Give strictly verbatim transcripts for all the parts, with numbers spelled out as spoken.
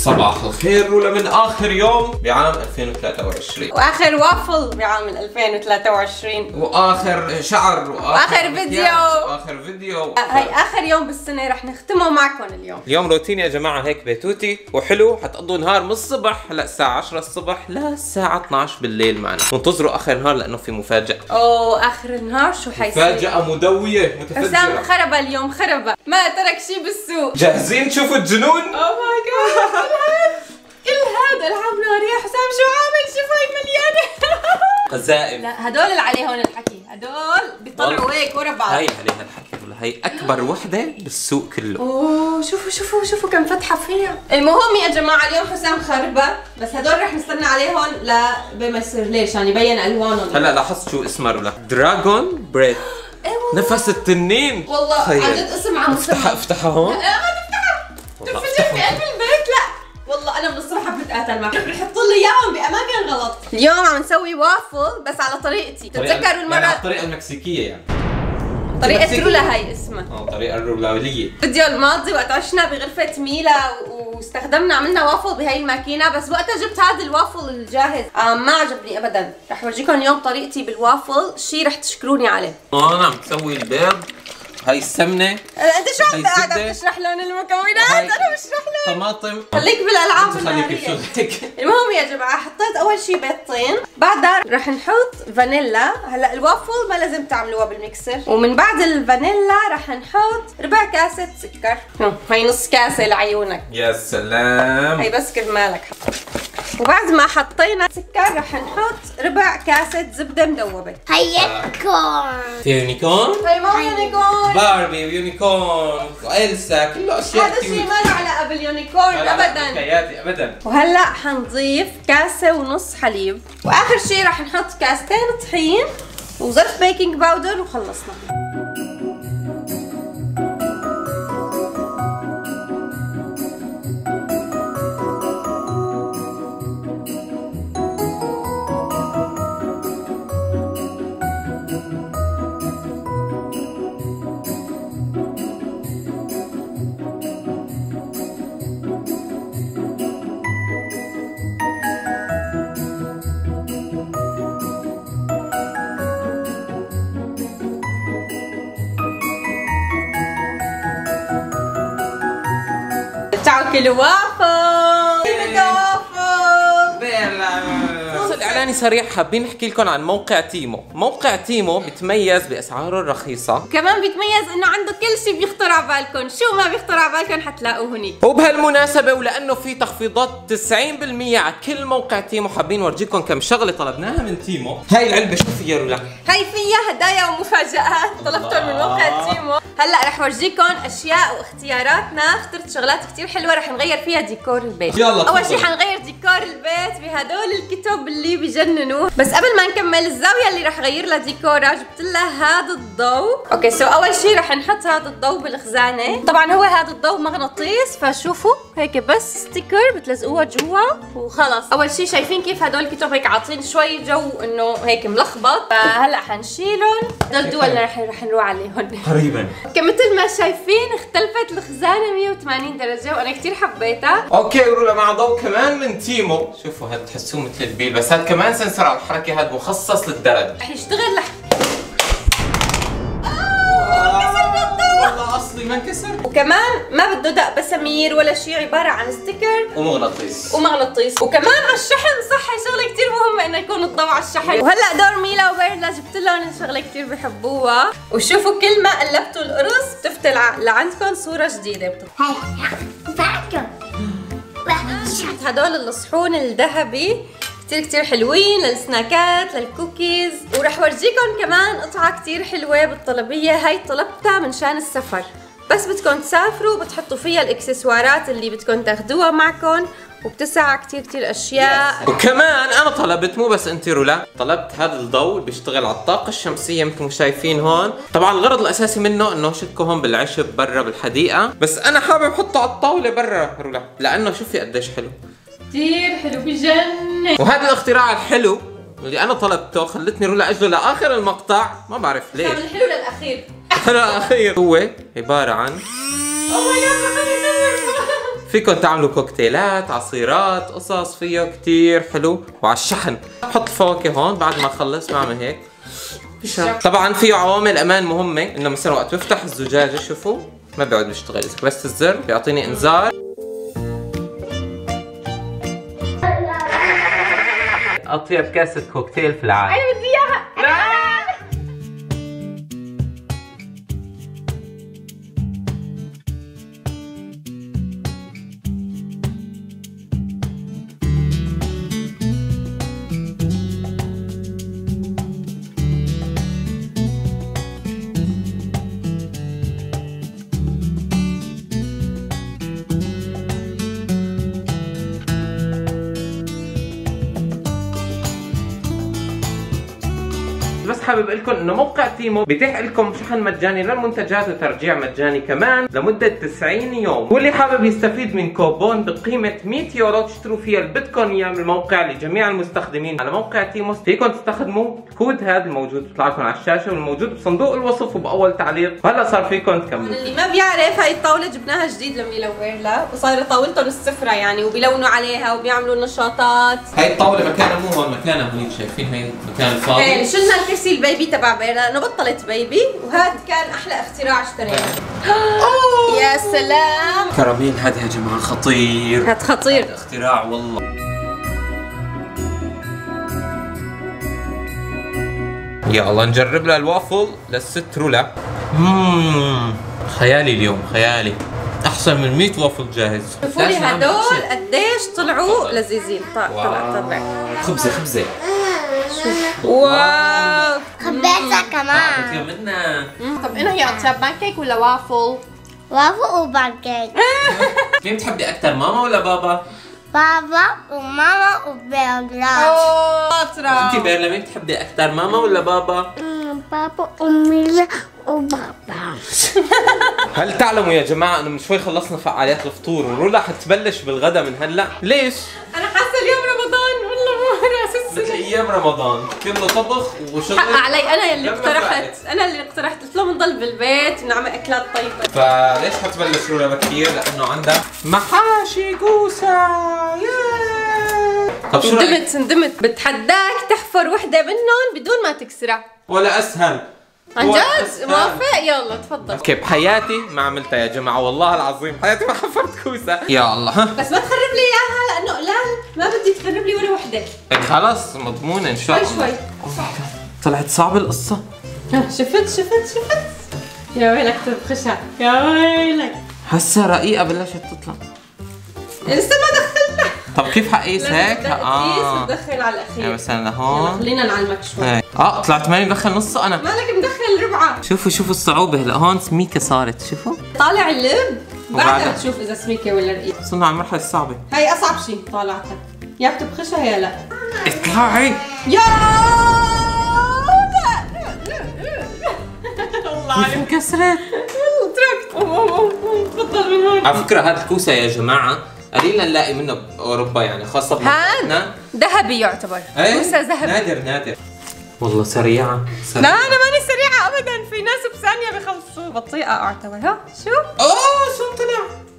صباح الخير رولا من اخر يوم بعام ألفين وثلاثة وعشرين واخر وافل بعام ألفين وثلاثة وعشرين واخر شعر واخر, وآخر فيديو واخر فيديو هاي اخر يوم بالسنه رح نختمه معكم اليوم. اليوم روتيني يا جماعه هيك بيتوتي وحلو، حتقضوا نهار من الصبح للساعه عشرة الصبح للساعه اثنعش بالليل معنا، وانتظروا اخر النهار لانه في مفاجاه. اوه اخر النهار شو حيصير؟ مفاجاه مدويه متفجره. حسام خرب اليوم، خرب ما ترك شيء بالسوق. جاهزين تشوفوا الجنون؟ اوه ماي جاد كل هذا اللي عم نوريه حسام شو عامل؟ شوف هي مليانه قذائف. لا هدول اللي عليهم الحكي، هدول بيطلعوا هيك ورا بعض. هي عليها الحكي والله، هي اكبر وحده بالسوق كله. اوه شوفوا شوفوا شوفوا كم فتحه فيها. المهم يا جماعه اليوم حسام خربه، بس هدول رح نستنى عليهم لبما يصير ليش يعني يبين الوانهم. هلا لاحظت شو اسمه ولا دراجون بريث نفس التنين والله عن جد اسم عم بسمع. افتحها افتحها هون. لا ما تفتحها تنفجر في قلب البيت. لا والله انا من الصبح عم بتقاتل معك، بحطوا لي اياهم باماكن غلط. اليوم عم نسوي وافل بس على طريقتي، تتذكروا المره يعني الطريقه المكسيكيه يعني طريقه رولا هي اسمها اه طريقه الرولاليه. الفيديو الماضي وقت عشنا بغرفه ميلا واستخدمنا عملنا وافل بهي الماكينه، بس وقتها جبت هذا الوافل الجاهز ما عجبني ابدا. رح ورجيكم اليوم طريقتي بالوافل، شي رح تشكروني عليه. انا عم بسوي البيض، هاي السمنه. انت شو عم قاعد تشرح لهم المكونات؟ انا بشرح لهم طماطم. خليك بالالعاب الناريه. المهم يا جماعه حطيت اول شيء بيضتين، بعدها رح نحط فانيلا. هلا الوافل ما لازم تعملوها بالمكسر، ومن بعد الفانيلا رح نحط ربع كاسه سكر. هاي نص كاسه لعيونك. يا سلام هي بس كرمالك. وبعد ما حطينا سكر رح نحط ربع كاسه زبده مدوبه. هي يونيكورن. في يونيكورن؟ هي مو يونيكورن، باربي ويونيكورن وإلسا كله اشياء. هذا الشيء ما له علاقه باليونيكورن ابدا حكاياتي ابدا. وهلا حنضيف كاسه ونص حليب، واخر شيء رح نحط كاستين طحين وظرف بيكنج باودر وخلصنا. كيلو وافل كيلو وافل بيرلا. فصل اعلاني سريع، حابين نحكي لكم عن موقع تيمو. موقع تيمو بتميز باسعاره الرخيصه، كمان بيتميز انه عنده كل شيء بيخطر على بالكم، شو ما بيخطر على بالكم حتلاقوه هنيك. وبهالمناسبه ولانه في تخفيضات تسعين بالمية على كل موقع تيمو، حابين نورجيكم كم شغله طلبناها من تيمو. هاي العلبه شو فيها رولا؟ هاي فيها هدايا ومفاجآت طلبتهم من موقع تيمو. هلا رح ورجيكم اشياء واختياراتنا، اخترت شغلات كثير حلوه رح نغير فيها ديكور البيت. يلا اول شيء حنغير ديكور البيت بهدول الكتب اللي بجننوه، بس قبل ما نكمل الزاويه اللي رح غير لها ديكورها جبت لها هذا الضوء. اوكي سو اول شيء رح نحط هذا الضوء بالخزانه، طبعا هو هذا الضوء مغناطيس فشوفوا هيك بس ستيكر بتلزقوها جوا وخلص. اول شيء شايفين كيف هدول الكتب هيك عاطين شوي جو انه هيك ملخبط، فهلا حنشيلهم. هدول الدول اللي رح رح نروح عليهم قريبا. كمثل ما شايفين اختلفت الخزانه مية وثمانين درجه وانا كثير حبيتها. اوكي رولا مع ضوء كمان من تيمو، شوفوا هاد تحسوه مثل البيل بس هاد كمان سنسر على الحركه، هاد مخصص للدرج رح يشتغل لح والله اصلي ما انكسر. وكمان ما بده دق بسامير ولا شيء، عباره عن ستيكر ومغناطيس ومغناطيس وكمان على الشحن. صح شغله كثير مهمه انه يكون الضوء على الشحن. وهلا دور ميلا وبيرلا جبت لهم شغله كثير بحبوها، وشوفوا كل ما قلبتوا القرص بتفتل لعندكم صوره جديده. هاي بعدكم هدول الصحون الذهبي كتير كتير حلوين للسناكات للكوكيز. ورح ورجيكم كمان قطعة كتير حلوة بالطلبية، هاي طلبتها من شان السفر، بس بدكم تسافروا بتحطوا فيها الاكسسوارات اللي بدكم تاخدوها معكم وبتسع كتير كتير اشياء. وكمان انا طلبت مو بس انت رولا، طلبت هذا الضوء اللي بيشتغل على الطاقه الشمسيه مثل ما شايفين هون. طبعا الغرض الاساسي منه انه شكوا هون بالعشب برا بالحديقه، بس انا حابب احطه على الطاوله برا رولا لانه شوفي قديش حلو كتير حلو بجنن. وهذا الاختراع الحلو اللي انا طلبته خلتني رولا اجله لاخر المقطع، ما بعرف ليش. طب الحلو للاخير الحلو للاخير هو عباره عن اوه ماي جاد فيكم تعملوا كوكتيلات، عصيرات، قصص، فيه كتير حلو. وعلى الشحن بحط الفواكه هون بعد ما اخلص بعمل هيك. طبعا فيه عوامل امان مهمه، انه مثلا وقت بفتح الزجاجه شوفوا ما بيقعد بيشتغل، اذا بس الزر بيعطيني انذار. اطيب كاسه كوكتيل في العالم. انا بدي اياها. لا بس حابب اقول لكم انه موقع تيمو بيتيح لكم شحن مجاني للمنتجات وترجيع مجاني كمان لمده تسعين يوم، واللي حابب يستفيد من كوبون بقيمه مية يورو تشتروا فيها اللي بدكم اياه من الموقع لجميع المستخدمين على موقع تيمو، فيكم تستخدموا الكود هذا الموجود بيطلع لكم على الشاشه والموجود بصندوق الوصف وباول تعليق، وهلا صار فيكم تكملوا. اللي ما بيعرف هاي الطاوله جبناها جديد لميلا وبيرلا، وصارت طاولتهم السفره يعني، وبيلونوا عليها وبيعملوا نشاطات. هاي الطاوله مكانها مو هون، مكانها هون شايفين هي مكان فاضي. ايه شلنا الكرسي البيبي تبع بيرلا لانه بطلت بيبي، وهذا كان احلى اختراع اشتريته. يا سلام كراميل، هذا يا جماعه خطير، هذا خطير، هذا اختراع والله. يا الله نجرب لها الوافل للست رولا. اممم خيالي اليوم، خيالي احسن من مية وافل جاهز. شوفوا لي هدول قديش طلعوا لذيذين. طلع طلع طلع خبزه خبزه. واو خبزة كمان كثير منا. طب انا هي اطيب بانكيك ولا وافل؟ وافل وبانكيك. مين بتحبي اكثر ماما ولا بابا؟ بابا وماما وبيرلا. اوه شاطرة. انت بيرلا مين بتحبي اكثر ماما ولا بابا؟ بابا وميلا وبابا. هل تعلموا يا جماعة انه من شوي خلصنا فعاليات الفطور ورولا حتبلش بالغدا من هلا؟ ليش؟ انا حاسة اليوم رمضان مثل ايام رمضان، كله طبخ وشغل. حق علي، انا اللي اقترحت، انا اللي اقترحت قلت لهم نضل بالبيت ونعمل اكلات طيبه. فليش حتبلش رولا بكير؟ لانه عندها محاشي كوسه. طب شو رايك؟ ندمت ندمت بتحداك تحفر وحده منهم بدون ما تكسرها. ولا اسهل عن جد؟ موافق؟ يلا تفضل. اوكي بحياتي ما عملتها يا جماعه والله العظيم، حياتي ما حفرت كوسه. يا الله بس ما تخرب لي اياها لانه لا ما بدي تخرب لي ولا وحده. خلص مضمونه ان شاء الله. شوي شوي طلعت صعبه القصه. شفت شفت شفت يا ويلك تبخشها، يا ويلك هسه رقيقه بلشت تطلع لسه ما دخلنا. طب كيف حقيس هيك؟ اه بدخل على الاخير. يا مثلا هون خلينا نعلمك شوي. اه طلعت ماني مدخل نصه انا. مالك مدخل ربعه. شوفوا شوفوا الصعوبه هلا، هون سميكه صارت شوفوا. طالع اللب بعدها تشوف اذا سميكه ولا رقيقه. وصلنا على المرحله الصعبه، هي اصعب شيء طالعتها. يا بتبخشها يا لا. اطلعي يا والله عليك انكسرت. تركت. تفضل من هون. على فكره هذا الكوسه يا جماعه قليلا نلاقي منه باوروبا يعني، خاصه بمنطقتنا. ذهبي يعتبر كوسه ذهبي، نادر نادر والله. سريعه سريعه. لا انا ماني سريعه ابدا، في ناس بثانيه بخلصوا. بطيئه اعتبر. ها شو اوه شو طلع.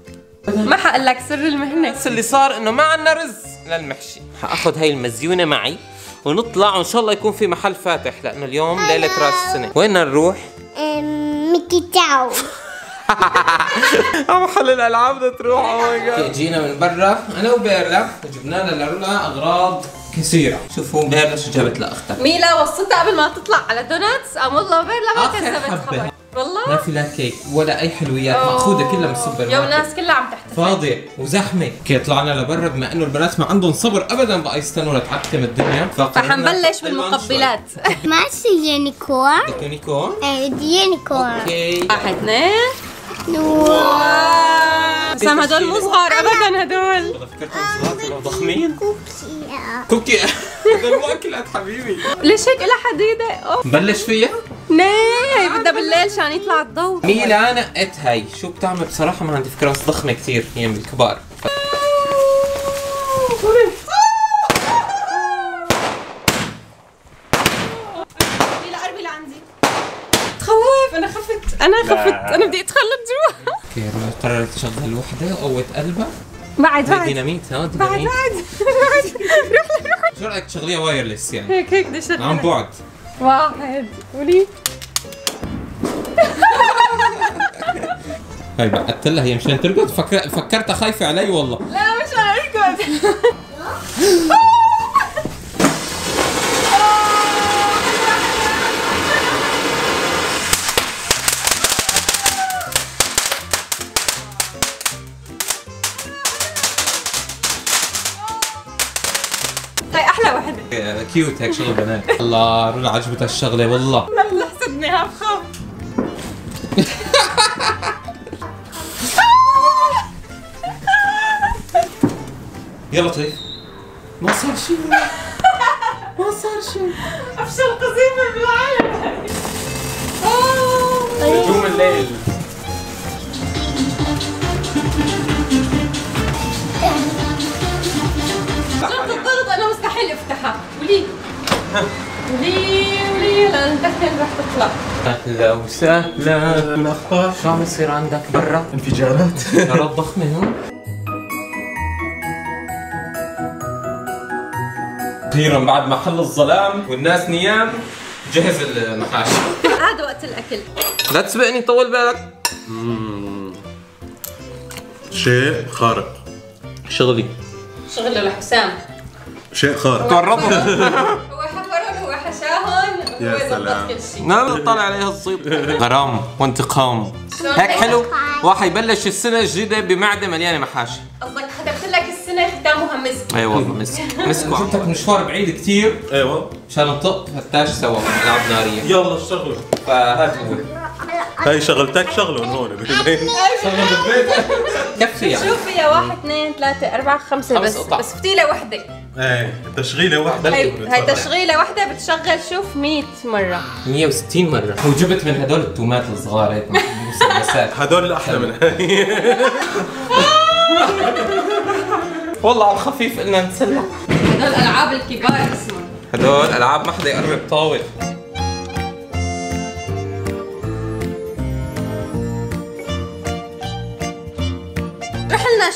ما حقول لك سر المهنه. بس اللي صار انه ما عندنا رز للمحشي. حاخذ هاي المزيونه معي ونطلع، وان شاء الله يكون في محل فاتح لانه اليوم ليله راس السنه. وين نروح؟ ميكي تاو. محل الالعاب بدها تروح. او ماي جاد. جينا من برا انا وبيرلا وجبنا لها لرولا اغراض كثيره. شوفوا بيرلا شو جابت لاختها. ميلا وصتها قبل ما تطلع على دوناتس. ام والله بيرلا ما كذبت خبر والله. ما في لا كيك ولا اي حلويات، ماخوذه كلها من السوبر ماركت. يا وناس كلها عم تحتفل، فاضيه وزحمه. اوكي طلعنا لبرا بما انه البنات ما عندهم صبر ابدا بقى يستنوا لتحكم الدنيا، فحنبلش بالمقبلات. ماشي يونيكورن. يونيكورن ايه بدي يونيكورن. اوكي واحد اثنين. واو بسام هدول مو صغار ابدا هدول. والله فكرتهم صغار كلهم ضخمين. كوكي كوكي هدول مو اكلات حبيبي. ليش هيك لها حديده؟ نبلش فيها؟ ناي بدها بالليل شان يطلع الضوء. ميلا نقت هي شو بتعمل بصراحه ما عندي فكره، بس ضخمه كثير هي من الكبار. ميلا قربي لعندي. تخوف انا خفت، انا خفت انا بدي اتخلى جوا. قررت تشغل وحده قوة قلبها. بعد بعد ديناميت ها ديناميت. بعد بعد روح روح. شو رأيك تشغليها وايرلس يعني؟ هيك هيك بدي اشغلها عن بعد. واحد قولي. هاي بعدت لها هي مشان ترقد. فكر... فكرتها خايفة علي والله. لا مش هرقد. كيوت هيك شغل بنات. الله رولا عجبتها الشغله والله. والله حسدني ها بخاف. يا لطيف ما صار شيء ما صار شيء. افشل قذيفه بالعالم. اوه نجوم الليل. صرت الضغط انا مستحيل افتحها. ولي ولي ولي لندخل رح تطلع. اهلا وسهلا. الاخبار شو عم يصير عندك برا؟ انفجارات انفجارات ضخمه هون. اخيرا بعد ما حل الظلام والناس نيام جهز النقاش. عاد وقت الاكل. لا تسبقني طول بالك. شيء خارق. شغلي شغله لحسام شيء خارق. تعرضوا هو حفرهم هو حشاهم هو ظبط كل شيء. نعم طلع عليها الصيد. غرام وانتقام هيك حلو. واحد يبلش السنه الجديده بمعده مليانه محاشي. قصدك ختمت لك السنه ختامها مسك. ايوه مسك مسك. شفتك مشوار بعيد كثير. ايوه مشان نطق فتاش سوا العاب ناريه. يلا اشتغلوا. فهات هاي شغلتك شغله من هون بالبيت. شغله بالبيت كفي يعني. شوف فيها واحد اثنين ثلاثة أربعة خمسة بس قطع. بس فتيلة وحدة. ايه تشغيلة وحدة. هاي تشغيلة وحدة بتشغل شوف مية مرة مية وستين مرة. وجبت من هدول التومات الصغار هيك مسدسات. هدول أحلى من هاي. والله على الخفيف قلنا نسلع. هدول ألعاب الكبار اسمهم. هدول ألعاب ما حدا يقرب طاولة.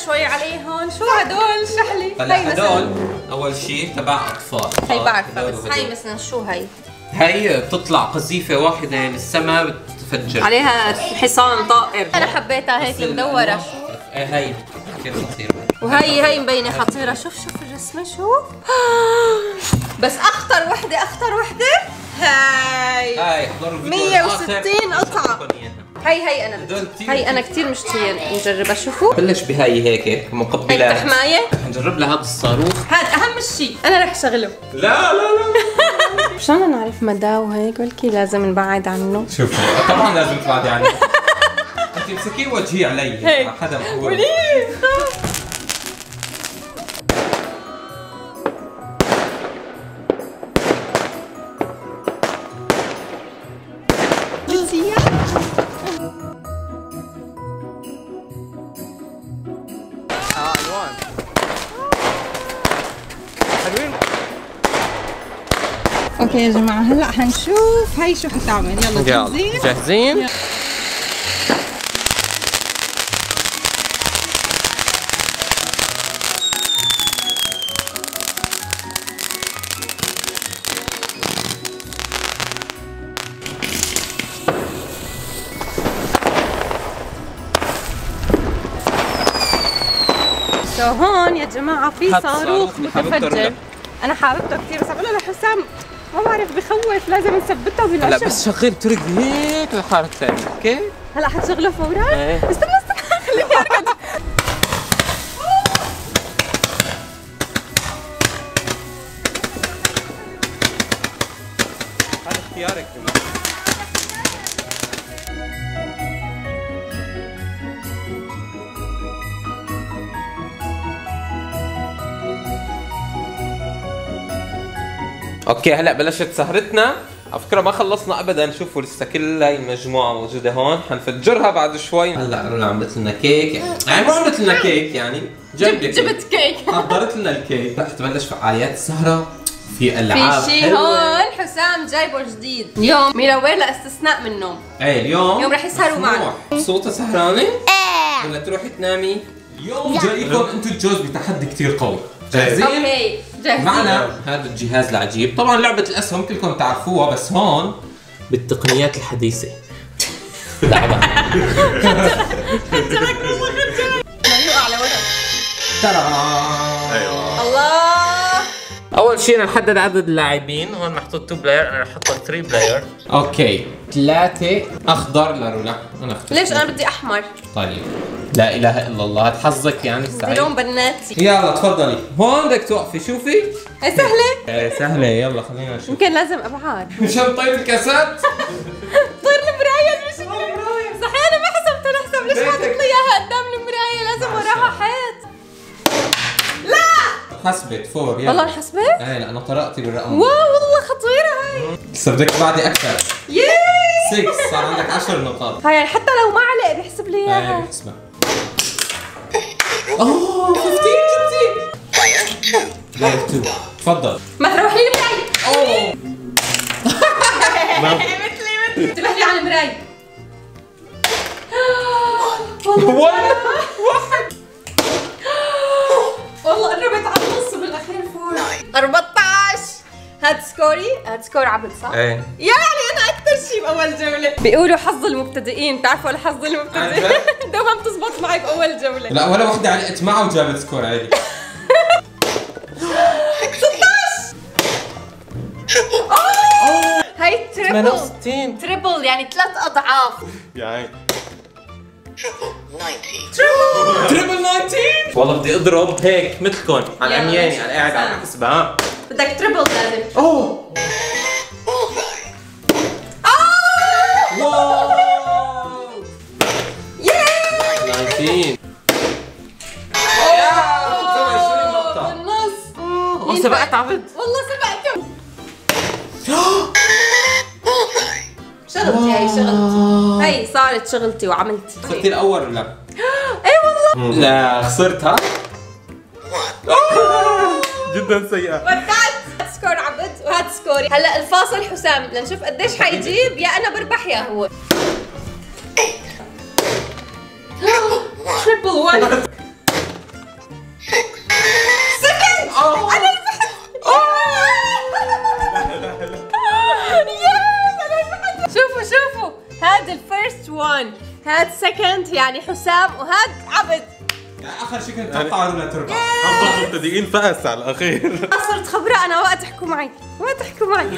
شوي عليهم. شو هدول شحلي؟ هلا هدول اول شيء تبع اطفال. هي بعرفها بس هي مثلا شو هي؟ هي بتطلع قذيفه واحده من السماء بتفجر عليها حصان طائر. انا حبيتها هيك مدوره. ايه هي كثير خطيره. وهي هي مبينه خطيره. شوف شوف الرسمه شوف. بس اخطر وحده اخطر وحده هاي. هاي احضروا الفيديو مية وستين قطعه. هاي هاي انا هاي انا كثير مشتهيه نجربها. شوفوا بلش بهاي هيك مقبلات هيك حمايه. نجرب لها هذا الصاروخ هذا اهم شيء. انا رح شغله. لا لا لا مشان نعرف مداه هيك بلكي لازم نبعد عنه. شوفوا طبعا لازم تبعدي عنه. انت امسكي وجهي علي حدا هو. اوكي يا جماعه هلا حنشوف هي شو حتعمل. يلا جاهزين جاهزين. يلا. سو هون يا جماعه في صاروخ متفجر. انا حاببته كثير بس عم بقول لحسام ما بعرف بخوف لازم نثبته بالعشاء. هلا بس شغل ترك هيك للحاره الثانيه. اوكي هلا حتشغله فورا. ايه. استنى استنى خليني اركض. هذا اختيارك. اوكي هلا بلشت سهرتنا. على فكره ما خلصنا ابدا. شوفوا لسه كل هاي المجموعه موجوده هون. حنفجرها بعد شوي. هلا رولا عملت لنا كيك. يعني ما عملت لنا كيك يعني جبت جبت كيك. حضرت لنا الكيك. رح تبلش فعاليات السهره في العاب. في شيء هون حسام جايبه جديد اليوم. ميلا وبيرلا استثناء من النوم. ايه اليوم اليوم رح يسهروا معنا. صوتها سهرانه؟ ولا تروحي تنامي؟ اليوم جايكم انتوا الجوز بتحدي كثير قوي. جاهزين؟ اوكي جاهزين. معنا هذا الجهاز العجيب، طبعا لعبة الأسهم كلكم تعرفوها، بس هون بالتقنيات الحديثة لعبة خدعك والله خدعك. ما يوقع على ورق. ترام. ايوه. الله. أول شيء نحدد عدد اللاعبين، هون محطوط تو بلاير، أنا رح أحط ثري بلاير. أوكي، ثلاثة أخضر لرولا، أنا أختار. ليش أنا بدي أحمر؟ طيب. لا إله إلا الله، حظك يعني سعيد. لون بناتي. يلا تفضلي، هون بدك توقفي، شوفي. هي سهلة. هي سهلة، يلا خلينا نشوف. يمكن لازم أبعاد. مشان طير الكاسات. طير المراية مش المراية. صحيح أنا ما حسبتها لحسب، ليش حاطتني إياها قدام المراية؟ لازم وراها حيط. لا! حسبت فور يلا. والله انحسبت؟ إيه لأنه طرقتي بالرقم. واو والله خطيرة هاي. لسه بدك تبعدي أكثر. يييي. ستة، صار عندك عشر نقاط. هاي حتى لو ما علق بيحسب لي إياها. إيه بيحسبها. اوه خمستين جبتي لاير اثنين. تفضل ما تروحي لي المراية. اوه مثلي مثلي تروحي على المراية. والله واحد والله قربت على النص بالاخير فوق. أربعطعش هاد سكوري، هاد سكور عبد صح؟ ايه يعني انا اكثر شيء باول جولة. بيقولوا حظ المبتدئين، بتعرفوا الحظ المبتدئين دوما بتزبط معي باول جولة. لا ولا وحدة علقت معه وجابت سكور عادي. ستة عشر اوه هي تريبل تريبل يعني ثلاث اضعاف يعني تريبل تسعين تريبل تسعين. والله بدي اضرب هيك مثلكم على عمياني، على قاعد على الحسبة. ها بدك تريبل لازم. اوه واو ياي تسعين. اوه بالنص. اوه سبقت عبد والله سبقته. شغلتي هي شغلتي هي صارت شغلتي وعملتي. خسرتي الاول ولا لا؟ ايه والله لا خسرتها جدا سيئة. سكور عبد وهذا سكوري. هلا الفاصل حسام لنشوف قديش حيجيب، يا انا بربح يا هو. تريبل واحد سكند. انا ربحت. يس انا ربحت. شوفوا شوفوا هذا الفيرست وان، هذا سكند يعني حسام، وهذا عبد. اخر شيء كنت اتوقع انها تربح. حظ المبتدئين فاز على الاخير. صرت خبره انا. وقت احكوا معي وقت احكوا معي.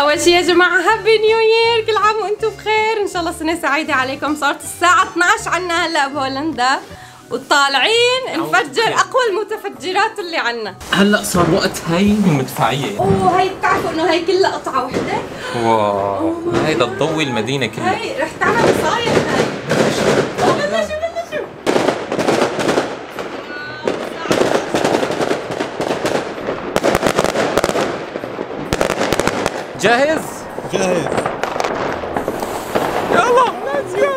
اول شيء يا جماعه هابي نيو يير، كل عام وانتم بخير، ان شاء الله سنه سعيده عليكم. صارت الساعه اثنعش عنا هلا بهولندا، وطالعين نفجر اقوى المتفجرات اللي عنا. هلا صار وقت هي المدفعيه. اوه هي بتعرفوا انه هي كلها قطعه وحده. واو هي بدها تضوي المدينه كلها. هي رح تعمل مصايب هي. جاهز؟ جاهز. يلا ليتس جو.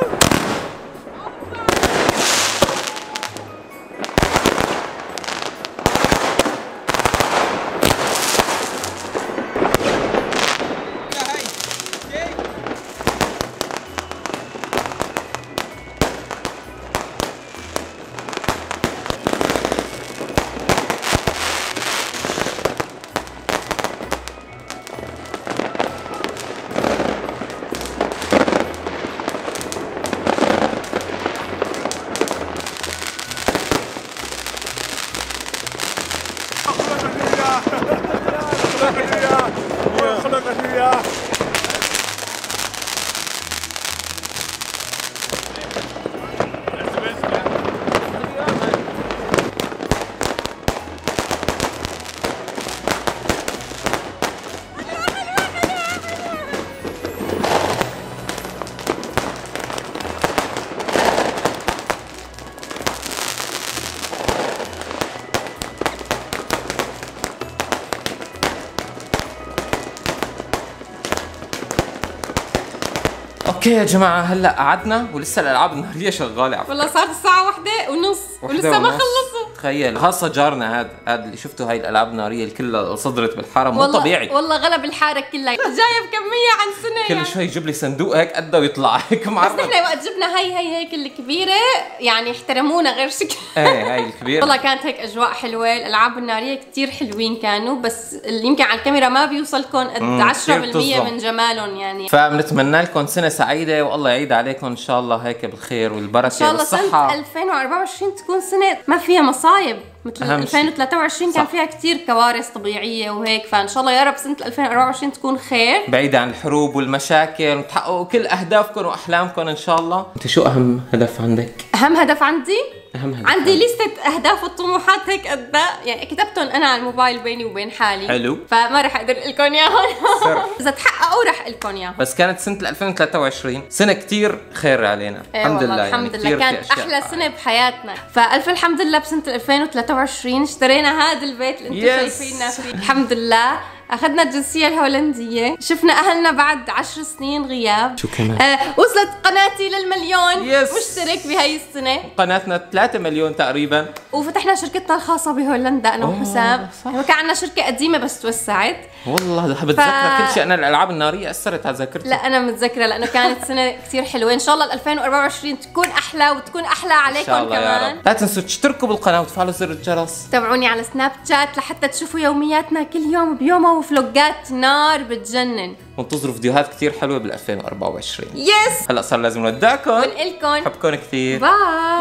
اوكي يا جماعه هلا قعدنا ولسه الالعاب النهاريه شغاله. والله صارت الساعه واحدة ونص ولسه ما خلصوا. تخيل خاصه جارنا هذا هذا اللي شفتوا هاي الالعاب الناريه اللي كلها صدرت بالحرم، مو طبيعي والله غلب الحاره كلها، جايب كميه عن سنه كل شوي يجيب لي صندوق هيك قده ويطلع هيك معرض. بس نحن وقت جبنا هاي هاي هيك الكبيره يعني احترمونا غير شكل. ايه هاي الكبيره والله كانت هيك اجواء حلوه، الالعاب الناريه كثير حلوين كانوا، بس اللي يمكن على الكاميرا ما بيوصلكم قد عشرة بالمية من جمالهم يعني. فبنتمنى لكم سنه سعيده والله يعيد عليكم ان شاء الله هيك بالخير والبركه والصحه. ان شاء الله سنه ألفين وأربعة وعشرين تكون سنه ما فيها مصايب مثل ألفين وثلاثة وعشرين كان فيها كثير كوارث طبيعيه وهيك، فان شاء الله يا رب سنه ألفين وأربعة وعشرين تكون خير بعيده عن الحروب والمشاكل وتحققوا كل اهدافكم واحلامكم ان شاء الله. انت شو اهم هدف عندك؟ اهم هدف عندي؟ اهم هدف عندي لستة اهداف والطموحات هيك قد يعني كتبتهم انا على الموبايل بيني وبين حالي. حلو. فما رح اقدر اقول لكم اياهم. اذا تحققوا رح اقول لكم اياهم. بس كانت سنه ألفين وثلاثة وعشرين سنه كثير خير علينا. إيه الحمد لله الحمد لله يعني كانت احلى سنه بحياتنا، فالف الحمد لله بسنه ألفين وثلاثة وعشرين اشترينا هذا البيت اللي انتم شايفيننا فيه الحمد لله، اخذنا الجنسيه الهولنديه، شفنا اهلنا بعد عشر سنين غياب. شو كمان؟ آه وصلت قناتي للمليون يس. مشترك بهي السنه قناتنا ثلاثة مليون تقريبا، وفتحنا شركتنا الخاصه بهولندا انا وحسام. كان عندنا شركه قديمه بس توسعت والله بتذكر ف... كل شيء. انا الالعاب الناريه اثرت على ذاكرتي. لا انا متذكره لانه كانت سنه كثير حلوه، ان شاء الله ألفين وأربعة وعشرين تكون احلى وتكون احلى عليكم إن شاء الله كمان يا رب. لا تنسوا تشتركوا بالقناه وتفعلوا زر الجرس، تابعوني على سناب شات لحتى تشوفوا يومياتنا كل يوم بيومه وفلوجات نار بتجنن، وانتظروا فيديوهات كثير حلوه بال ألفين وأربعة وعشرين. يس هلا صار لازم نودعكم ونقلكم بحبكم كثير، باي.